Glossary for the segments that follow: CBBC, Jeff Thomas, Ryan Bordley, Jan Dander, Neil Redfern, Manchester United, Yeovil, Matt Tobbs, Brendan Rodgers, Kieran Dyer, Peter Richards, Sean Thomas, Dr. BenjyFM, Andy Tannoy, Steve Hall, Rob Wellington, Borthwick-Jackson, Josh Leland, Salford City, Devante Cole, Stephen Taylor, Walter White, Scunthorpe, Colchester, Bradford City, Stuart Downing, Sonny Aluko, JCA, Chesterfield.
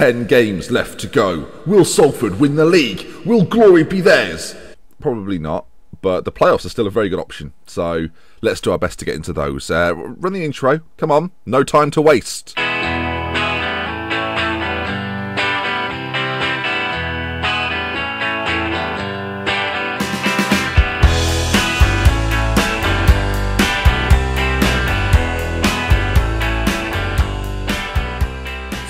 10 games left to go. Will Salford win the league? Will glory be theirs? Probably not, but the playoffs are still a very good option. So let's do our best to get into those. Run the intro. Come on, no time to waste.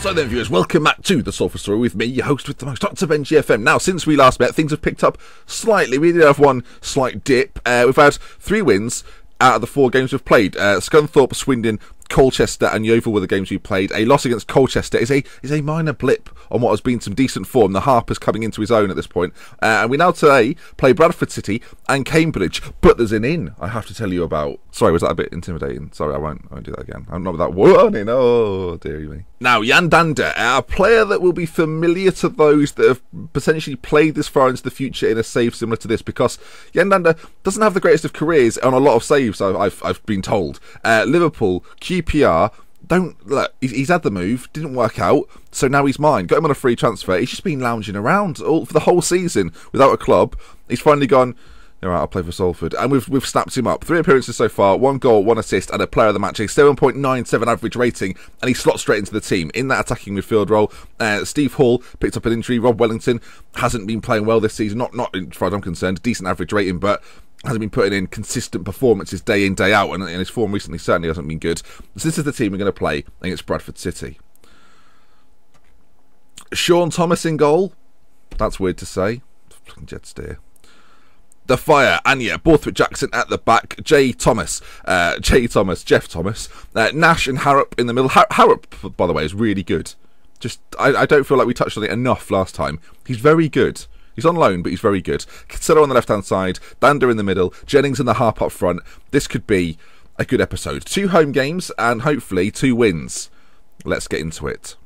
So then, viewers, welcome back to The Salford Story with me, your host with the most, Dr. BenjyFM. Now, since we last met, things have picked up slightly. We did have one slight dip. We've had 3 wins out of the 4 games we've played. Scunthorpe, Swindon, Colchester and Yeovil were the games we played. A loss against Colchester is a minor blip on what has been some decent form. The Harper's coming into his own at this point. And we now today play Bradford City and Cambridge. But there's an inn I have to tell you about. Sorry, was that a bit intimidating? Sorry, I won't do that again. I'm not with that warning. Oh, dear me. Now, Jan Dander, a player that will be familiar to those that have potentially played this far into the future in a save similar to this, because Jan Dander doesn't have the greatest of careers on a lot of saves, I've been told. Liverpool, QPR, he's had the move, didn't work out, so now he's mine. Got him on a free transfer. He's just been lounging around for the whole season without a club. He's finally gone, all right, I'll play for Salford. And we've snapped him up. 3 appearances so far, 1 goal, 1 assist, and a player of the match. A 7.97 average rating, and he slots straight into the team in that attacking midfield role. Steve Hall picked up an injury. Rob Wellington hasn't been playing well this season. Not as far as I'm concerned, decent average rating, but hasn't been putting in consistent performances day in, day out, and his form recently certainly hasn't been good. So this is the team we're going to play against Bradford City. Sean Thomas in goal. That's weird to say. Jed Steer. The Fire, Anya, Borthwick-Jackson at the back, Jeff Thomas, Nash and Harrop in the middle. Harrop, by the way, is really good. Just, I don't feel like we touched on it enough last time. He's very good. He's on loan, but he's very good. Consider on the left-hand side, Dander in the middle, Jennings and the Harp up front. This could be a good episode. 2 home games and hopefully 2 wins. Let's get into it.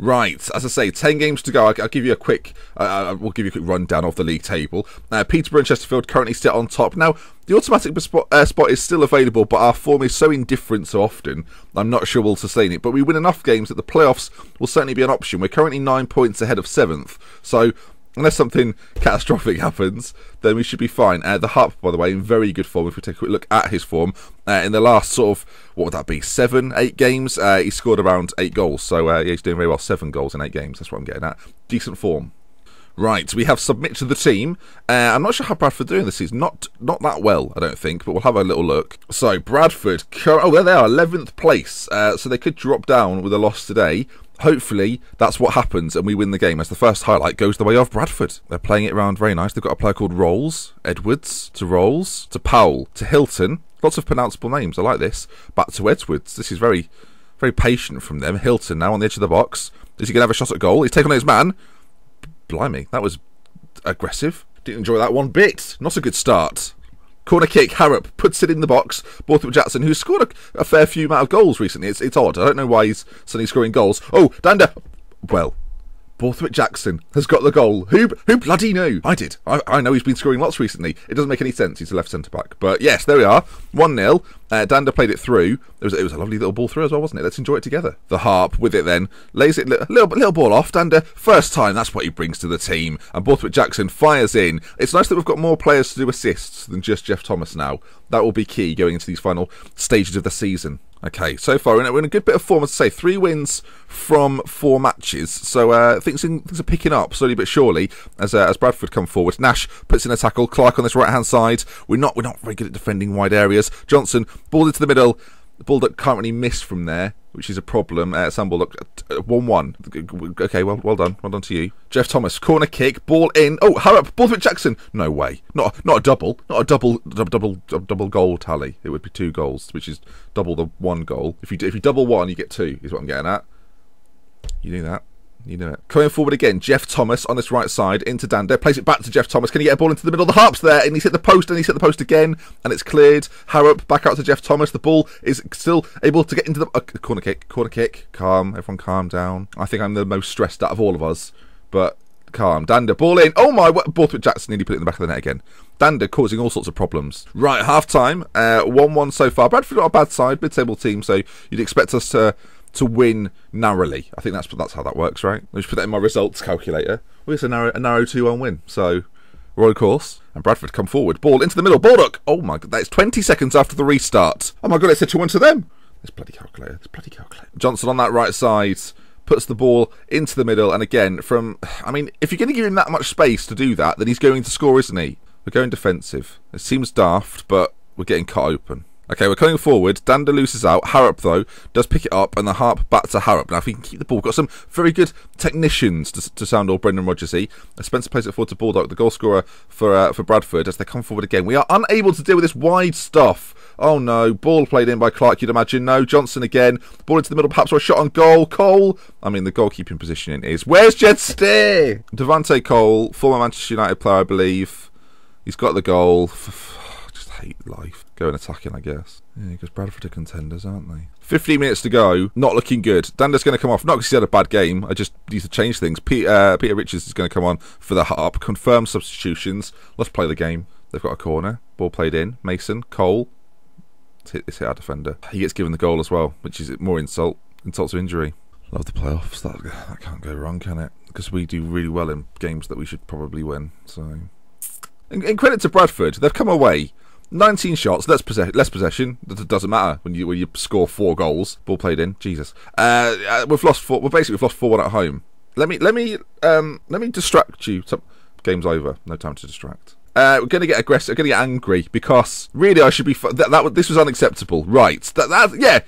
Right, as I say, 10 games to go. I'll give you a quick, we'll give you a quick rundown of the league table. Peterborough and Chesterfield currently sit on top. Now, the automatic spot is still available, but our form is so indifferent so often, I'm not sure we'll sustain it. But we win enough games that the playoffs will certainly be an option. We're currently 9 points ahead of 7th, so unless something catastrophic happens, then we should be fine. The Harp, by the way, in very good form. If we take a quick look at his form, in the last sort of, what would that be, 7, 8 games, he scored around 8 goals. So yeah, he's doing very well. 7 goals in 8 games. That's what I'm getting at. Decent form. Right, we have submit to the team. I'm not sure how Bradford are doing this season. Not that well, I don't think, but we'll have a little look. So Bradford, oh, there they are, 11th place. So they could drop down with a loss today. Hopefully, that's what happens and we win the game, as the first highlight goes the way of Bradford. They're playing it around very nice. They've got a player called Rolls, Edwards, to Rolls, to Powell, to Hilton. Lots of pronounceable names. I like this. Back to Edwards. This is very, very patient from them. Hilton now on the edge of the box. Is he going to have a shot at goal? He's taken on his man. Blimey, that was aggressive. Didn't enjoy that one bit. Not a good start. Corner kick, Harrop puts it in the box. Borthwick-Jackson, who's scored a fair few amount of goals recently. It's odd. I don't know why he's suddenly scoring goals. Oh, Dander. Well, Borthwick-Jackson has got the goal. Who bloody knew? I did. I know he's been scoring lots recently. It doesn't make any sense. He's a left centre-back. But yes, there we are. 1-0. Dander played it through. It was a lovely little ball through as well, wasn't it? Let's enjoy it together. The Harp with it then. Lays it little ball off. Dander, first time. That's what he brings to the team. And Borthwick-Jackson fires in. It's nice that we've got more players to do assists than just Jeff Thomas now. That will be key going into these final stages of the season. Okay, so far we're in a good bit of form, as I say. 3 wins from 4 matches. So things are picking up slowly but surely as Bradford come forward. Nash puts in a tackle. Clark on this right hand side. We're not very good at defending wide areas. Johnson, ball into the middle. The Bulldog can't really miss from there, which is a problem. Sam Bulldog, 1-1. Okay, well done to you. Jeff Thomas, corner kick, ball in. Oh, Harrop, Borthwick-Jackson. No way, not a double goal tally. It would be 2 goals, which is double the 1 goal. If you double 1, you get 2. Is what I'm getting at. You knew that. You know it. Coming forward again, Jeff Thomas on this right side into Dander. Plays it back to Jeff Thomas. Can he get a ball into the middle? The Harp's there, and he's hit the post, and he's hit the post again, and it's cleared. Harrop back out to Jeff Thomas. The ball is still able to get into the corner kick. Corner kick. Calm. Everyone calm down. I think I'm the most stressed out of all of us, but calm. Dander, ball in. Oh my, Borthwick-Jackson nearly put it in the back of the net again. Dander causing all sorts of problems. Right, half time. 1-1 so far. Bradford not a bad side, mid-table team, so you'd expect us to to win narrowly. I think that's how that works, right? Let me just put that in my results calculator. Well, it's a narrow 2-1 win. So we're on course. And Bradford come forward. Ball into the middle. Baldock. Oh my God. That's 20 seconds after the restart. Oh my God. It's a 2-1 to them. This bloody calculator. Johnson on that right side. Puts the ball into the middle. And again, I mean, if you're going to give him that much space to do that, then he's going to score, isn't he? We're going defensive. It seems daft, but we're getting cut open. Okay, we're coming forward. Dander looses out. Harrop, though, does pick it up, and the Harp back to Harrop. Now, if he can keep the ball, we've got some very good technicians to sound all Brendan Rodgers-y. Spencer plays it forward to Baldock, the goal scorer for Bradford, as they come forward again. We are unable to deal with this wide stuff. Oh, no. Ball played in by Clark, you'd imagine. No, Johnson again. Ball into the middle, perhaps, or a shot on goal. Cole. I mean, the goalkeeping positioning is... Where's Jed Steer? Devante Cole, former Manchester United player, I believe. He's got the goal. Hate life. Going attacking, I guess. Yeah, because Bradford are contenders, aren't they? 15 minutes to go. Not looking good. Dander's going to come off. Not because he had a bad game. I just need to change things. Peter Richards is going to come on for the Harp. Confirm substitutions. Let's play the game. They've got a corner. Ball played in. Mason. Cole. It's hit our defender. He gets given the goal as well, which is more insult. Insult to injury. Love the playoffs. That can't go wrong, can it? Because we do really well in games that we should probably win. So, and credit to Bradford. They've come away. 19 shots, less possession. That doesn't matter when you score 4 goals. Ball played in. Jesus, we've basically lost 4-1 at home. Let me distract you. Game's over. No time to distract. We're going to get aggressive. We're going to get angry because really I should be. This was unacceptable. Right. Yeah.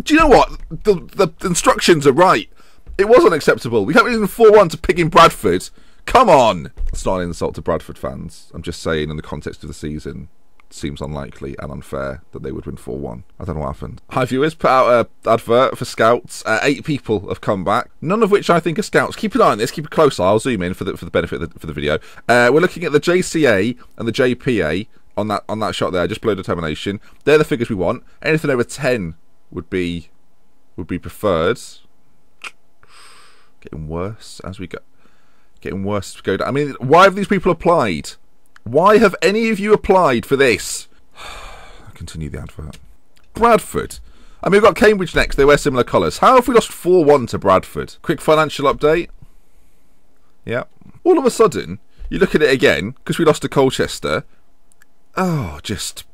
Do you know what? The instructions are right. It was unacceptable. We can't be losing 4-1 to picking Bradford. Come on. It's not an insult to Bradford fans. I'm just saying in the context of the season. Seems unlikely and unfair that they would win 4-1. I don't know what happened. Hi viewers, put out an advert for Scouts. 8 people have come back, none of which I think are Scouts. Keep an eye on this, keep a close eye. I'll zoom in for the benefit of the video. We're looking at the JCA and the JPA on that shot there. Just below determination. They're the figures we want. Anything over 10 would be preferred. Getting worse as we go. Getting worse as we go down. I mean, why have these people applied? Why have any of you applied for this? Continue the advert. Bradford. I mean, we've got Cambridge next. They wear similar colours. How have we lost 4-1 to Bradford? Quick financial update. Yeah. All of a sudden, you look at it again, because we lost to Colchester. Oh, just...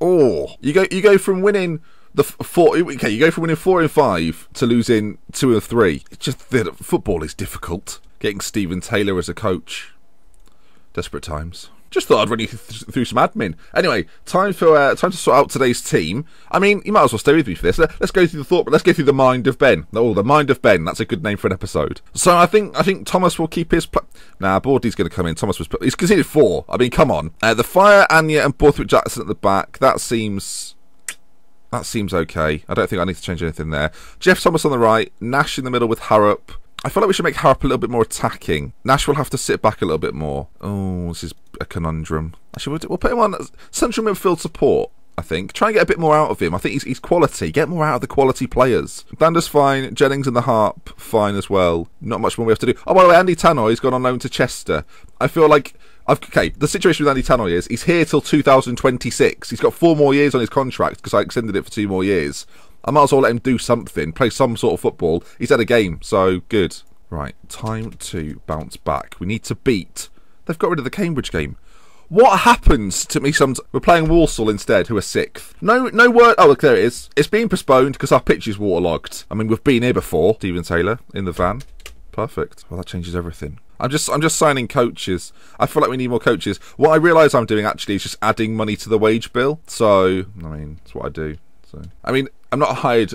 Oh. You go from winning... You go from winning 4 and 5 to losing 2 and 3. It's just that football is difficult. Getting Stephen Taylor as a coach. Desperate times. Just thought I'd run you through some admin. Anyway, time to sort out today's team. I mean, you might as well stay with me for this. Let's go through the thought, but let's go through the mind of Ben. Oh, the mind of Ben. That's a good name for an episode. So I think Thomas will keep his. Bordy's going to come in. Thomas was. He's conceded 4. I mean, come on. The Fire, Anya, and Borthwick-Jackson at the back. That seems okay. I don't think I need to change anything there. Jeff Thomas on the right. Nash in the middle with Harrop. I feel like we should make Harrop a little bit more attacking. Nash will have to sit back a little bit more. Oh, this is a conundrum. Actually, we'll put him on central midfield support, I think. Try and get a bit more out of him. I think he's quality. Get more out of the quality players. Dander's fine. Jennings and the Harp, fine as well. Not much more we have to do. Oh, by the way, Andy Tannoy's gone on loan to Chester. I feel like... Okay, the situation with Andy Tannoy is he's here till 2026. He's got 4 more years on his contract because I extended it for 2 more years. I might as well let him do something, play some sort of football. He's had a game, so good. Right, time to bounce back. We need to beat. They've got rid of the Cambridge game. What happens to me sometimes? We're playing Walsall instead, who are 6th. No word. Oh, look, there it is. It's being postponed because our pitch is waterlogged. I mean, we've been here before. Stephen Taylor in the van. Perfect. Well, that changes everything. I'm just signing coaches. I feel like we need more coaches. What I realise I'm doing actually is just adding money to the wage bill. So, I mean, that's what I do. So, I mean, I'm not hired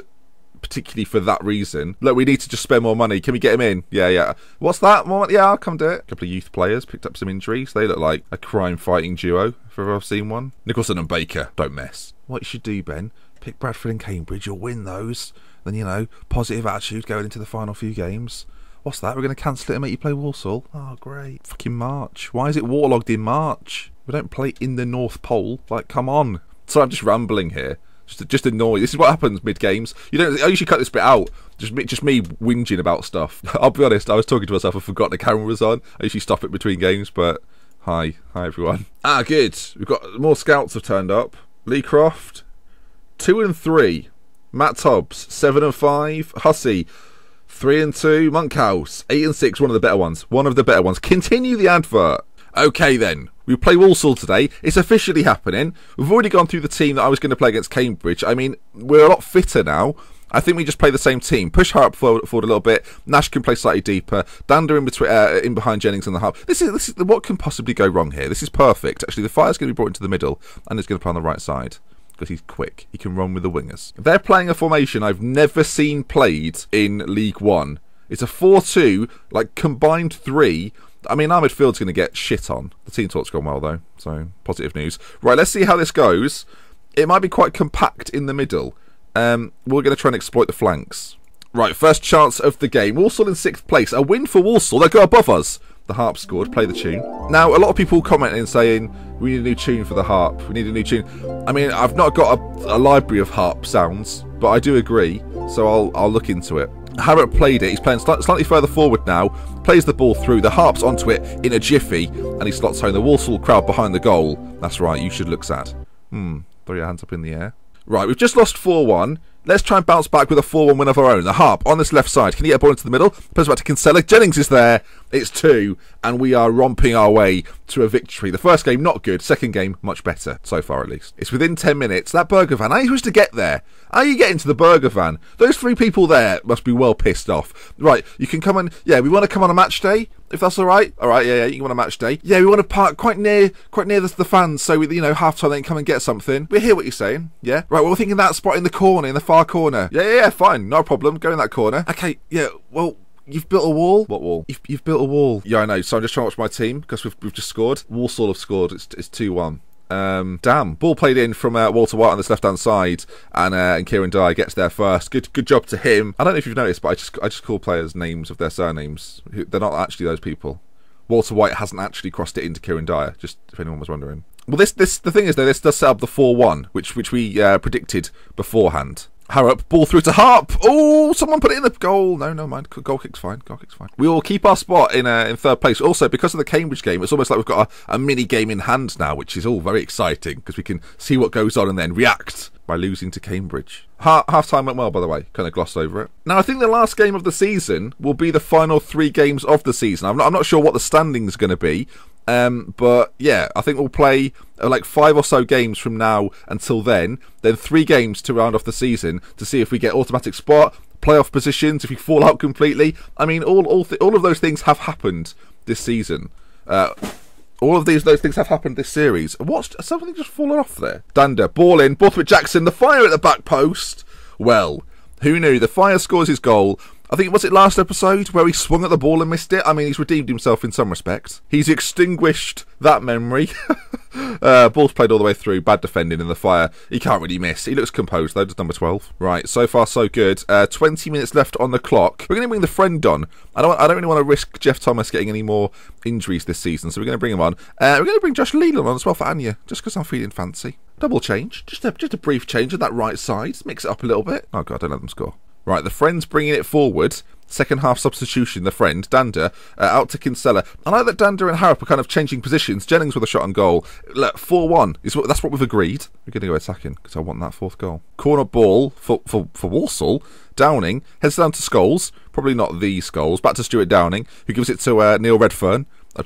particularly for that reason. Look, we need to just spend more money. Can we get him in? Yeah. What's that? More, yeah, I'll come do it. A couple of youth players picked up some injuries. They look like a crime-fighting duo, if ever I've seen one. Nicholson and Baker, don't mess. What you should do, Ben, pick Bradford and Cambridge. You'll win those. Then, you know, positive attitude going into the final few games. What's that? We're going to cancel it and make you play Walsall? Oh, great. Fucking March. Why is it waterlogged in March? We don't play in the North Pole. Like, come on. So I'm just rambling here. Just annoying. This is what happens mid-games. You should cut this bit out. Just me whinging about stuff. I'll be honest, I was talking to myself. I forgot the camera was on. I usually stop it between games, but... Hi, everyone. Ah, good. We've got more Scouts have turned up. Leecroft. 2 and 3. Matt Tobbs, 7-5. Hussey, 3-2. Monkhouse, 8-6. One of the better ones. Continue the advert. Okay then, we play Walsall today. It's officially happening. We've already gone through the team that I was going to play against Cambridge. I mean, we're a lot fitter now. I think we just play the same team. Push Harp forward a little bit. Nash can play slightly deeper. Dander in behind Jennings and the half. This is what can possibly go wrong here. This is perfect. Actually, the Fire's going to be brought into the middle, and it's going to play on the right side because he's quick. He can run with the wingers. They're playing a formation I've never seen played in League One. It's a 4-2, like combined three. I mean, our midfield's going to get shit on. The team talk's gone well though, so positive news. Right, let's see how this goes. It might be quite compact in the middle. We're going to try and exploit the flanks. Right, first chance of the game. Walsall in 6th place. A win for Walsall. They go above us. The Harp scored. Play the tune. Now, a lot of people commenting saying, we need a new tune for the Harp. We need a new tune. I mean, I've not got a library of Harp sounds, but I do agree, so I'll look into it. Harrop played it. He's playing slightly further forward now. Plays the ball through. The Harp's onto it in a jiffy, and he slots home. The Walsall crowd behind the goal. That's right. You should look sad. Throw your hands up in the air. Right, we've just lost 4-1. Let's try and bounce back with a 4-1 win of our own. The Harp on this left side. Can he get a ball into the middle? Plays back to Kinsella. Jennings is there. It's 2, and we are romping our way to a victory. The first game, not good. Second game, much better. So far, at least. It's within 10 minutes. That burger van, how are you supposed to get there? How are you getting to the burger van? Those 3 people there must be well pissed off. Right, you can come on... Yeah, we want to come on a match day, if that's all right. All right, yeah, you can come on a match day. Yeah, we want to park quite near the fans, so, we, you know, half-time they can come and get something. We hear what you're saying, yeah? Right, well, we're thinking that spot in the corner, in the far corner. Yeah, fine, no problem. Go in that corner. Okay, yeah, well... You've built a wall? What wall? You've built a wall. Yeah, I know. So I'm just trying to watch my team because we've just scored. Walsall have scored. It's 2-1. Damn. Ball played in from Walter White on this left-hand side, and Kieran Dyer gets there first. Good job to him. I don't know if you've noticed, but I just call players names of their surnames. They're not actually those people. Walter White hasn't actually crossed it into Kieran Dyer, just if anyone was wondering. Well, the thing is though, this does set up the 4-1, which we predicted beforehand. Harrop, ball through to Harp. Oh, someone put it in the goal. No mind. Goal kick's fine. We will keep our spot in 3rd place. Also, because of the Cambridge game, it's almost like we've got a mini game in hand now, which is all very exciting because we can see what goes on and then react by losing to Cambridge. Half-time went well, by the way. Kind of glossed over it. Now, I think the last game of the season will be the final 3 games of the season. I'm not sure what the standing's going to be. But yeah, I think we'll play like 5 or so games from now until then 3 games to round off the season to see if we get automatic spot, playoff positions, if we fall out completely. I mean, all of those things have happened this season. All of those things have happened this series. What's something just fallen off there? Dander, ball in, Borthwick-Jackson, the Fire at the back post. Well, who knew? The Fire scores his goal. I think, was it last episode where he swung at the ball and missed it? I mean, he's redeemed himself in some respects. He's extinguished that memory. Ball's played all the way through. Bad defending in the Fire. He can't really miss. He looks composed, though, does number 12. Right, so far, so good. 20 minutes left on the clock. We're going to bring the friend on. I don't really want to risk Jeff Thomas getting any more injuries this season, so we're going to bring him on. We're going to bring Josh Leland on as well for Anya, just because I'm feeling fancy. Double change. Just a brief change on that right side. Mix it up a little bit. Oh, God, don't let them score. Right, the friend's bringing it forward. Second half substitution, the friend, Dander, out to Kinsella. I like that Dander and Harrop are kind of changing positions. Jennings with a shot on goal. Look, 4-1. That's what we've agreed. We're going to go attacking because I want that 4th goal. Corner ball for Walsall. Downing heads down to Scholes. Probably not the Scholes. Back to Stuart Downing, who gives it to Neil Redfern. I'm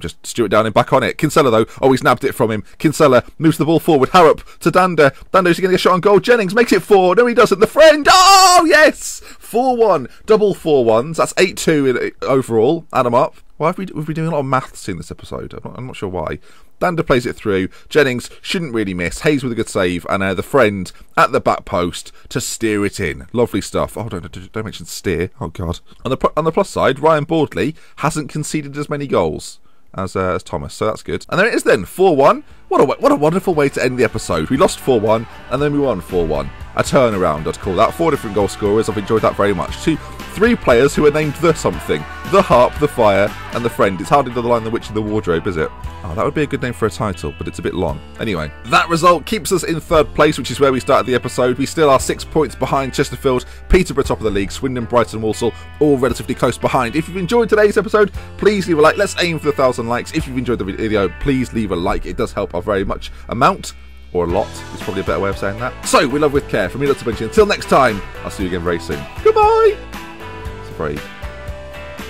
just Stuart Downing back on it. Kinsella, though. Oh, he's nabbed it from him. Kinsella moves the ball forward. Harrop to Dander. Dander's going to get a shot on goal. Jennings makes it 4. No, he doesn't. The friend. Oh, yes. 4-1. Double 4-1s. That's 8-2 overall. Add them up. Why have we've been doing a lot of maths in this episode? I'm not sure why. Dander plays it through. Jennings shouldn't really miss. Hayes with a good save. And the friend at the back post to steer it in. Lovely stuff. Oh, don't mention steer. Oh, God. On the plus side, Ryan Bordley hasn't conceded as many goals as Thomas. So that's good. And there it is then. 4-1. What a wonderful way to end the episode. We lost 4-1 and then we won 4-1. A turnaround, I'd call that. 4 different goal scorers. I've enjoyed that very much. 3 players who are named the something. The Harp, the Fire, and the Friend. It's hardly the line the Witch in the Wardrobe, is it? Oh, that would be a good name for a title, but it's a bit long. Anyway, that result keeps us in 3rd place, which is where we started the episode. We still are 6 points behind Chesterfield, Peterborough top of the league, Swindon, Brighton, Walsall, all relatively close behind. If you've enjoyed today's episode, please leave a like. Let's aim for 1,000 likes. If you've enjoyed the video, please leave a like. It does help our very much amount. or a lot is probably a better way of saying that. So, we love with care. From me, Dr. Benji. Until next time, I'll see you again very soon. Goodbye! It's a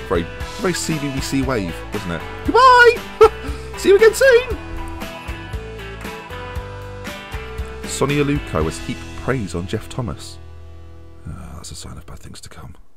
very CBBC wave, wasn't it? Goodbye! See you again soon! Sonny Aluko has heaped praise on Jeff Thomas. Oh, that's a sign of bad things to come.